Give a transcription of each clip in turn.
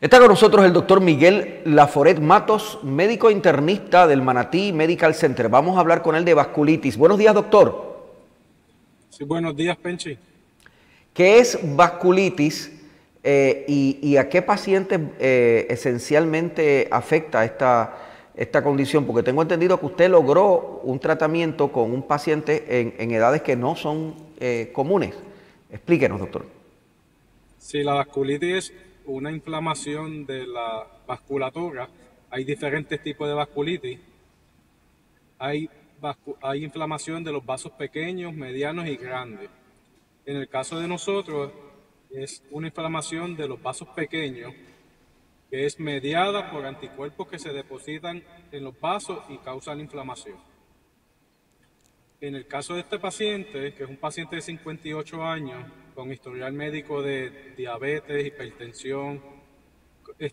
Está con nosotros el doctor Miguel Laforet Matos, médico internista del Manatí Medical Center. Vamos a hablar con él de vasculitis. Buenos días, doctor. Sí, buenos días, Penchi. ¿Qué es vasculitis y a qué pacientes esencialmente afecta esta condición? Porque tengo entendido que usted logró un tratamiento con un paciente en edades que no son comunes. Explíquenos, doctor. Sí, la vasculitis es una inflamación de la vasculatura. Hay diferentes tipos de vasculitis. Hay inflamación de los vasos pequeños, medianos y grandes. En el caso de nosotros, es una inflamación de los vasos pequeños, que es mediada por anticuerpos que se depositan en los vasos y causan inflamación. En el caso de este paciente, que es un paciente de 58 años, con historial médico de diabetes, hipertensión,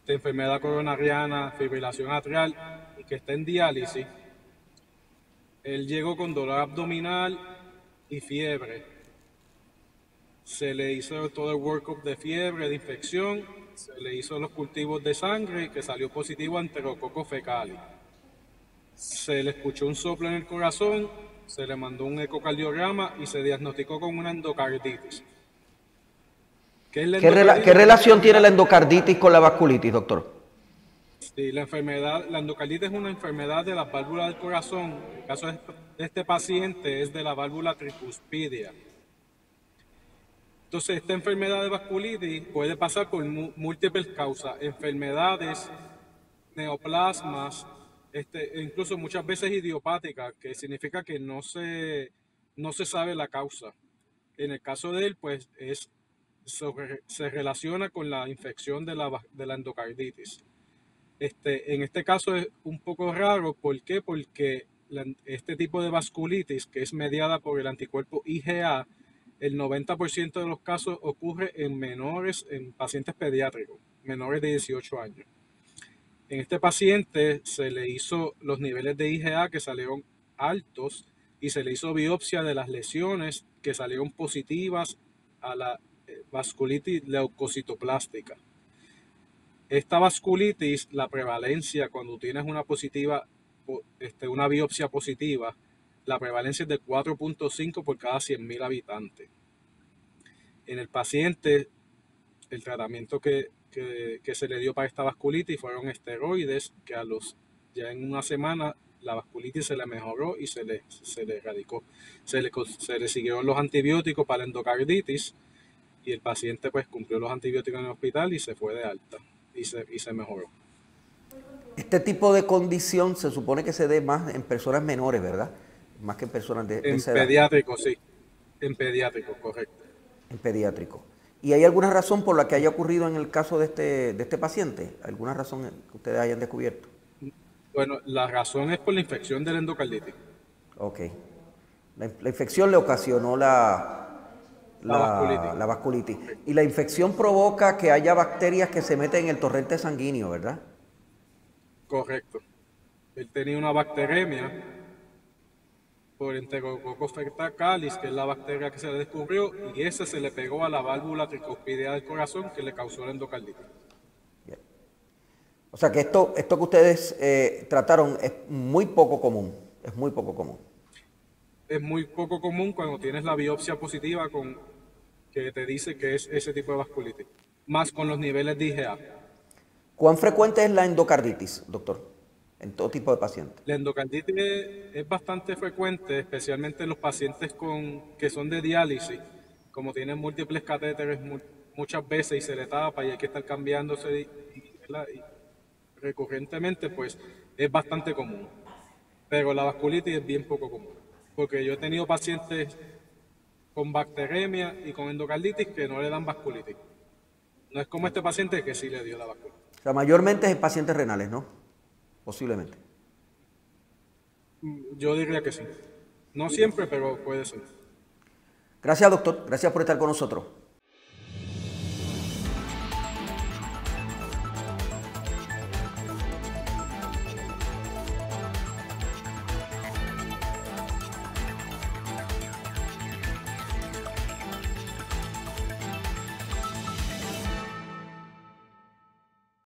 enfermedad coronariana, fibrilación atrial, y que está en diálisis, él llegó con dolor abdominal y fiebre. Se le hizo todo el workup de fiebre, de infección, se le hizo los cultivos de sangre, que salió positivo a Enterococcus faecalis. Se le escuchó un soplo en el corazón, se le mandó un ecocardiograma y se diagnosticó con una endocarditis. ¿Qué relación tiene la endocarditis con la vasculitis, doctor? Sí, la endocarditis es una enfermedad de las válvulas del corazón. El caso de este paciente es de la válvula tricuspidia. Entonces, esta enfermedad de vasculitis puede pasar por múltiples causas, enfermedades, neoplasmas, incluso muchas veces idiopática, que significa que no se sabe la causa. En el caso de él, pues se relaciona con la infección de la endocarditis. En este caso es un poco raro. ¿Por qué? Porque este tipo de vasculitis, que es mediada por el anticuerpo IgA, el 90% de los casos ocurre en menores, en pacientes pediátricos, menores de 18 años. En este paciente se le hizo los niveles de IgA que salieron altos y se le hizo biopsia de las lesiones que salieron positivas a la vasculitis leucocitoplástica. Esta vasculitis, la prevalencia cuando tienes una biopsia positiva, la prevalencia es de 4.5 por cada 100,000 habitantes. En el paciente, el tratamiento que se le dio para esta vasculitis fueron esteroides, que ya en una semana la vasculitis se le mejoró y se le erradicó. Se le siguieron los antibióticos para la endocarditis y el paciente pues cumplió los antibióticos en el hospital y se fue de alta y se mejoró. Este tipo de condición se supone que se dé más en personas menores, ¿verdad? Más que en personas de esa edad. En pediátrico, sí. En pediátrico, correcto. En pediátrico. ¿Y hay alguna razón por la que haya ocurrido en el caso de este paciente? ¿Alguna razón que ustedes hayan descubierto? Bueno, la razón es por la infección de la endocarditis. Ok. La infección le ocasionó la vasculitis. Okay. Y la infección provoca que haya bacterias que se meten en el torrente sanguíneo, ¿verdad? Correcto. Él tenía una bacteremia por Enterococcus faecalis, que es la bacteria que se le descubrió, y ese se le pegó a la válvula tricuspidea del corazón que le causó la endocarditis. Bien. O sea que esto que ustedes trataron es muy poco común, es muy poco común. Es muy poco común cuando tienes la biopsia positiva que te dice que es ese tipo de vasculitis, más con los niveles de IgA. ¿Cuán frecuente es la endocarditis, doctor? En todo tipo de pacientes. La endocarditis es bastante frecuente, especialmente en los pacientes que son de diálisis, como tienen múltiples catéteres muchas veces y se le tapa y hay que estar cambiándose y recurrentemente, pues es bastante común. Pero la vasculitis es bien poco común, porque yo he tenido pacientes con bacteremia y con endocarditis que no le dan vasculitis. No es como este paciente que sí le dio la vasculitis. O sea, mayormente es en pacientes renales, ¿no? Posiblemente. Yo diría que sí. No siempre, pero puede ser. Gracias, doctor. Gracias por estar con nosotros.